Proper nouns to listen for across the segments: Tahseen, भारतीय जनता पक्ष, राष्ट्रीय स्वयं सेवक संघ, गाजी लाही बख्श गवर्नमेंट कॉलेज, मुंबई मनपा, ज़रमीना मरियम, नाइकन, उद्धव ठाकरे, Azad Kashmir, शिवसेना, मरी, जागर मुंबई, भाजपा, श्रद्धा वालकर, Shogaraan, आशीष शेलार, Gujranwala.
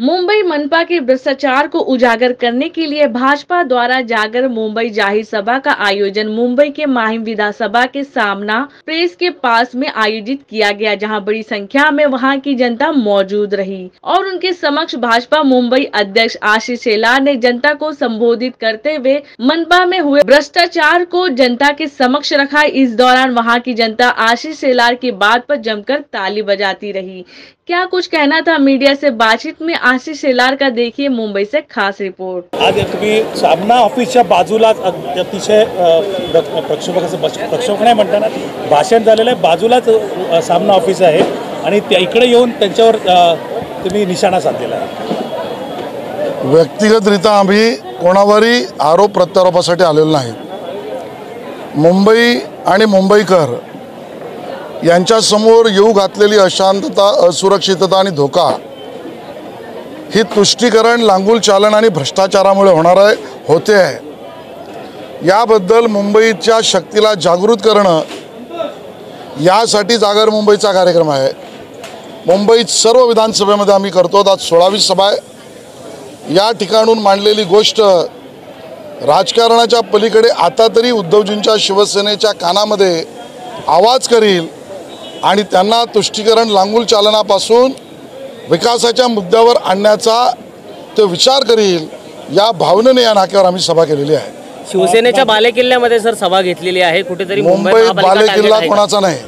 मुंबई मनपा के भ्रष्टाचार को उजागर करने के लिए भाजपा द्वारा जागर मुंबई जाहिर सभा का आयोजन मुंबई के माहिम विधानसभा के सामना प्रेस के पास में आयोजित किया गया, जहां बड़ी संख्या में वहां की जनता मौजूद रही और उनके समक्ष भाजपा मुंबई अध्यक्ष आशीष शेलार ने जनता को संबोधित करते हुए मनपा में हुए भ्रष्टाचार को जनता के समक्ष रखा। इस दौरान वहाँ की जनता आशीष शेलार की बात पर जमकर ताली बजाती रही। क्या कुछ कहना था मीडिया से बातचीत में आशीष शेलार का, देखिए मुंबई से खास रिपोर्ट। आज तुम्ही सामना ऑफिसच्या बाजूला अतिशय प्रक्षोभकाचं प्रक्षोभक नाही म्हणता ना, भाषण झालेलं आहे, बाजूलाच सामना ऑफिस आहे आणि त्या इकडे येऊन त्यांच्यावर तुम्ही निशाणा साधलेला आहे। व्यक्तिगतरित्या आम्ही कोणावरही आरोप प्रत्यारोपासाठी आलेलो नाही। मुंबई आणि मुंबईकर यांच्यासमोर येऊ घातलेली अशांतता, असुरक्षितता आणि धोका ही तुष्टीकरण, लांगूल चालन आणि भ्रष्टाचारामुळे होते आहे। याबद्दल मुंबईच्या शक्तीला जागृत करणं यासाठी जागर मुंबईचा कार्यक्रम आहे। मुंबईत सर्व विधानसभेमध्ये आम्ही करतो। आज 16वी सभा आहे। या ठिकाणून मांडलेली गोष्ट राजकारणाच्या पलीकडे आता तरी उद्धवजींच्या शिवसेनेच्या कानामध्ये आवाज करील आणि त्यांना तुष्टीकरण, लांगूल चालनापासून विकासाच्या मुद्द्यावर आणण्याचा तो विचार करील, या भावनेने या नाक्यावर आम्ही सभा केलेली आहे। शिवसेनेच्या बालेकिल्ल्यामध्ये सर सभा घेतलेली आहे, कुठेतरी मुंबई बालेकिल्ला कोणाचा नाही।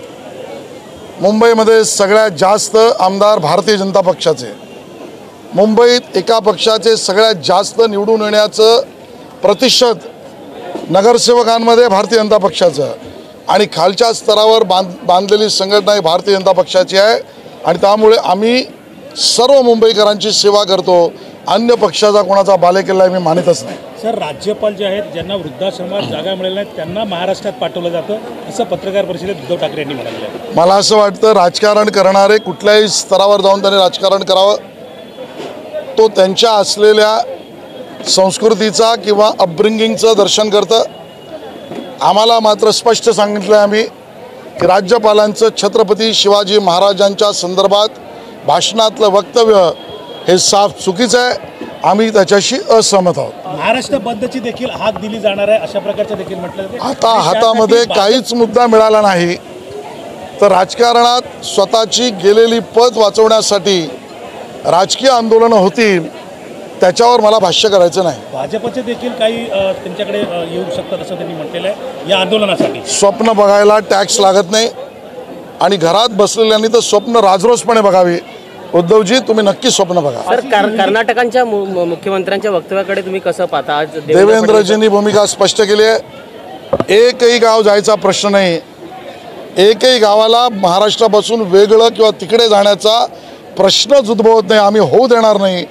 मुंबईमध्ये सगळ्यात जास्त आमदार भारतीय जनता पक्षाचे, मुंबईत एका पक्षाचे सगळ्यात जास्त निवडून येण्याचं प्रतिशत नगरसेवकांमध्ये भारतीय जनता पक्षाचं आणि खालच्या स्तरावर बांधलेली संघटना ही भारतीय जनता पक्षाची आहे आणि त्यामुळे आम्ही सर्व मुंबईकरांची सेवा करतो। अन्य पक्षाचा कोणाचा बालेकिल्ला मी मानतच नाही। सर, राज्यपाल जे आहेत ज्यांना वृद्धाश्रमात जागा मिळाली नाही त्यांना महाराष्ट्रात पाठवलं जातं असं पत्रकार परिषदेत उद्धव ठाकरे यांनी म्हणाले। मला असं वाटतं राजकारण करणारे कुठल्याही स्तरावर जाऊन त्यांनी राजकारण करावं, तो त्यांच्या असलेल्या संस्कृतीचा किंवा अपब्रिंगिंगचं दर्शन करतं। आम्हाला मात्र स्पष्ट सांगितलं आम्ही की राज्यपालांचं छत्रपती शिवाजी महाराजांच्या संदर्भात भाषणातलं वक्तव्य हे साफ चुकीचं आहे। आम्ही त्याच्याशी असहमत आहोत। महाराष्ट्र बंदची देखील हाक दिली जाणार आहे अशा प्रकारचं देखील म्हटलं। आता हातामध्ये काहीच मुद्दा मिळाला नाही तर राजकारणात स्वतःची गेलेली पद वाचवण्यासाठी राजकीय आंदोलनं होतील, त्याच्यावर मला भाष्य करायचं नाही। भाजपचे देखील काही त्यांच्याकडे येऊ शकतात असं त्यांनी म्हटलेलं आहे। या आंदोलनासाठी स्वप्न बघायला टॅक्स लागत नाही आणि घरात बसलेल्यांनी तर स्वप्न राजरोसपणे बघावी। उद्धवजी, तुम्ही नक्की स्वप्न बघा। सर, कर्नाटकांच्या मुख्यमंत्र्यांच्या वक्तव्याकडे तुम्ही कसं पाहता? आज देवेंद्रजींनी भूमिका स्पष्ट केली आहे। एकही गाव जायचा प्रश्न नाही, एकही गावाला महाराष्ट्रापासून वेगळं किंवा तिकडे जाण्याचा प्रश्नच उद्भवत नाही, आम्ही होऊ देणार नाही।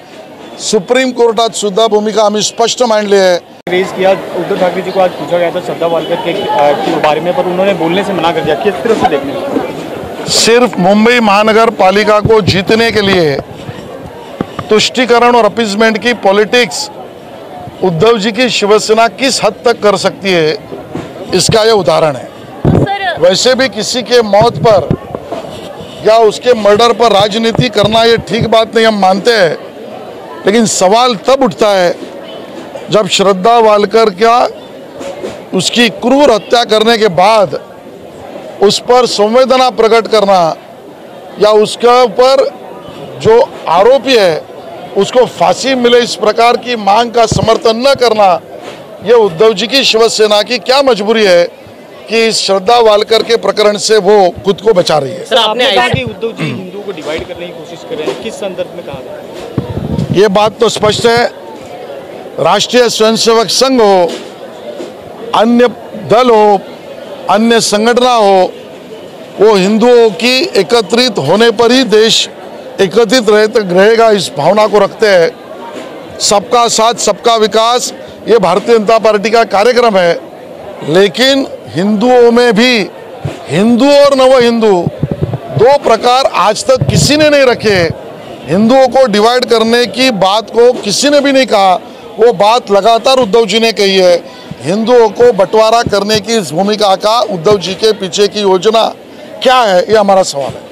सुप्रीम कोर्टात सुद्धा भूमिका आम्ही स्पष्ट मांडली आहे। रेज किया उद्धव ठाकरे जी को आज पूछा गया था श्रद्धा वालकर के बारे में, पर उन्होंने बोलने से मना कर दिया। किस तरह से देखने? सिर्फ मुंबई महानगर पालिका को जीतने के लिए तुष्टीकरण और अपीजमेंट की पॉलिटिक्स उद्धव जी की शिवसेना किस हद तक कर सकती है, इसका यह उदाहरण है। वैसे भी किसी के मौत पर या उसके मर्डर पर राजनीति करना ये ठीक बात नहीं, हम मानते हैं। लेकिन सवाल तब उठता है जब श्रद्धा वालकर का उसकी क्रूर हत्या करने के बाद उस पर संवेदना प्रकट करना या उसके ऊपर जो आरोपी है उसको फांसी मिले, इस प्रकार की मांग का समर्थन न करना, ये उद्धव जी की शिवसेना की क्या मजबूरी है कि श्रद्धा वालकर के प्रकरण से वो खुद को बचा रही है। सर, आपने कहा कि उद्धव जी हिंदुओं को डिवाइड करने की कोशिश कर रहे हैं, किस संदर्भ में कहा? ये बात तो स्पष्ट है, राष्ट्रीय स्वयं सेवक संघ हो, अन्य दल हो, अन्य संगठना हो, वो हिंदुओं की एकत्रित होने पर ही देश एकत्रित रहेगा इस भावना को रखते हैं। सबका साथ सबका विकास ये भारतीय जनता पार्टी का कार्यक्रम है, लेकिन हिंदुओं में भी हिंदू और नव हिंदू दो प्रकार आज तक किसी ने नहीं रखे। हिंदुओं को डिवाइड करने की बात को किसी ने भी नहीं कहा, वो बात लगातार उद्धव जी ने कही है। हिंदुओं को बंटवारा करने की इस भूमिका का उद्धव जी के पीछे की योजना क्या है, ये हमारा सवाल है।